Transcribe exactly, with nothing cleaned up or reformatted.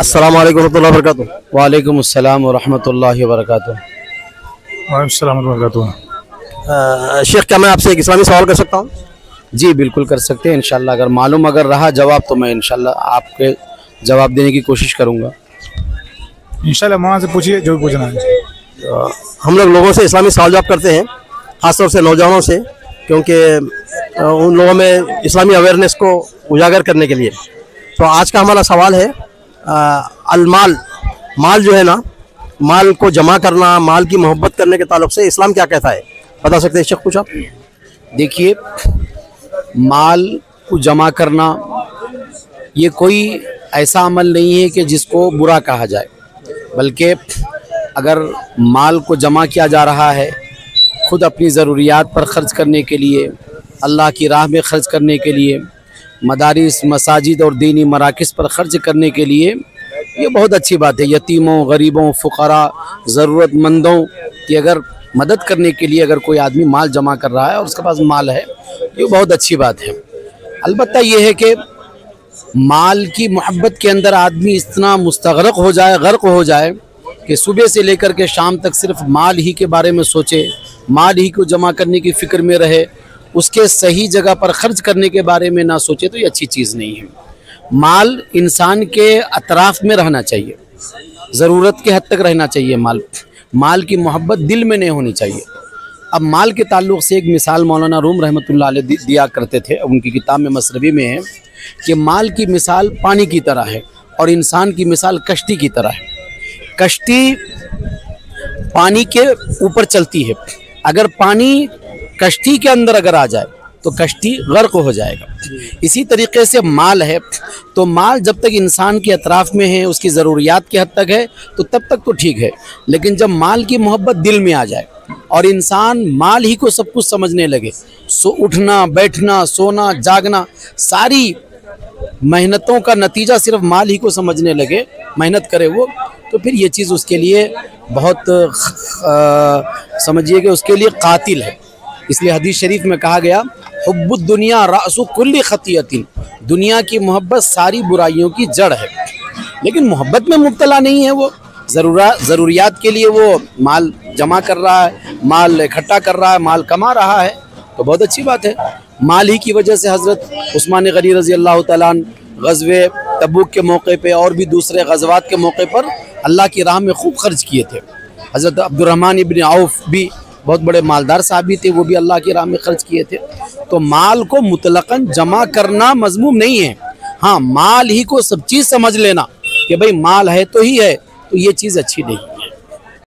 अस्सलाम वालेकुम रहमतुल्लाहि व बरकातहू। वालेकुम अस्सलाम व रहमतुल्लाहि व बरकातहू। वालेकुम अस्सलाम व बरकातहू। शेख, क्या मैं आपसे एक इस्लामी सवाल कर सकता हूँ? जी बिल्कुल कर सकते हैं इंशाल्लाह। अगर मालूम अगर रहा जवाब तो मैं इंशाल्लाह आपके जवाब देने की कोशिश करूँगा इंशाल्लाह। माँ से पूछिए जो भी पूछना है। हम लोग लोगों से इस्लामी सवाल जवाब करते हैं, ख़ासतौर से नौजवानों से, क्योंकि उन लोगों में इस्लामी अवेयरनेस को उजागर करने के लिए। तो आज का हमारा सवाल है अलमाल, माल जो है ना, माल को जमा करना, माल की मोहब्बत करने के ताल्लुक से इस्लाम क्या कहता है, बता सकते हैं शेख कुछ आप? देखिए, माल को जमा करना ये कोई ऐसा अमल नहीं है कि जिसको बुरा कहा जाए, बल्कि अगर माल को जमा किया जा रहा है खुद अपनी ज़रूरियात पर ख़र्च करने के लिए, अल्लाह की राह में ख़र्च करने के लिए, मदारिस, मसाजिद और दीनी मराकिस पर ख़र्च करने के लिए, ये बहुत अच्छी बात है। यतीमों, गरीबों, फ़ुकरा, ज़रूरतमंदों की अगर मदद करने के लिए अगर कोई आदमी माल जमा कर रहा है और उसके पास माल है, ये बहुत अच्छी बात है। अलबत्ता ये है कि माल की मोहब्बत के अंदर आदमी इतना मुस्तग़रक़ हो जाए, गर्क हो जाए कि सुबह से लेकर के शाम तक सिर्फ़ माल ही के बारे में सोचे, माल ही को जमा करने की फ़िक्र में रहे, उसके सही जगह पर ख़र्च करने के बारे में ना सोचे, तो ये अच्छी चीज़ नहीं है। माल इंसान के अतराफ़ में रहना चाहिए, ज़रूरत के हद तक रहना चाहिए माल। माल की मोहब्बत दिल में नहीं होनी चाहिए। अब माल के ताल्लुक़ से एक मिसाल मौलाना रूम रहमतुल्लाह अलैह दिया करते थे, उनकी किताब में मसरवी में है कि माल की मिसाल पानी की तरह है और इंसान की मिसाल कश्ती की तरह है। कश्ती पानी के ऊपर चलती है, अगर पानी कश्ती के अंदर अगर आ जाए तो कश्ती गर्क हो जाएगा। इसी तरीके से माल है, तो माल जब तक इंसान के अतराफ़ में है, उसकी ज़रूरियात के हद तक है, तो तब तक तो ठीक है। लेकिन जब माल की मोहब्बत दिल में आ जाए और इंसान माल ही को सब कुछ समझने लगे, सो उठना, बैठना, सोना, जागना, सारी मेहनतों का नतीजा सिर्फ माल ही को समझने लगे, मेहनत करे वो, तो फिर ये चीज़ उसके लिए बहुत समझिए कि उसके लिए कातिल है। इसलिए हदीस शरीफ में कहा गया, हुब्बुद दुनिया रासु कुल्ली खतियतिन, दुनिया की मोहब्बत सारी बुराइयों की जड़ है। लेकिन मोहब्बत में मुब्तला नहीं है वो, ज़रूरा ज़रूरियात के लिए वो माल जमा कर रहा है, माल इकट्ठा कर रहा है, माल कमा रहा है, तो बहुत अच्छी बात है। माल ही की वजह से हज़रत उस्मान गनी रज़ी अल्लाह तआला ग़ज़वे तबूक के मौके पर और भी दूसरे ग़ज़वात के मौके पर अल्लाह की राह में खूब खर्च किए थे। हज़रत अब्दुर रहमान बिन औफ भी बहुत बड़े मालदार साहबी थे, वो भी अल्लाह की राह में खर्च किए थे। तो माल को मुतलकन जमा करना मज़मूम नहीं है। हाँ, माल ही को सब चीज़ समझ लेना कि भाई माल है तो ही है, तो ये चीज़ अच्छी नहीं है।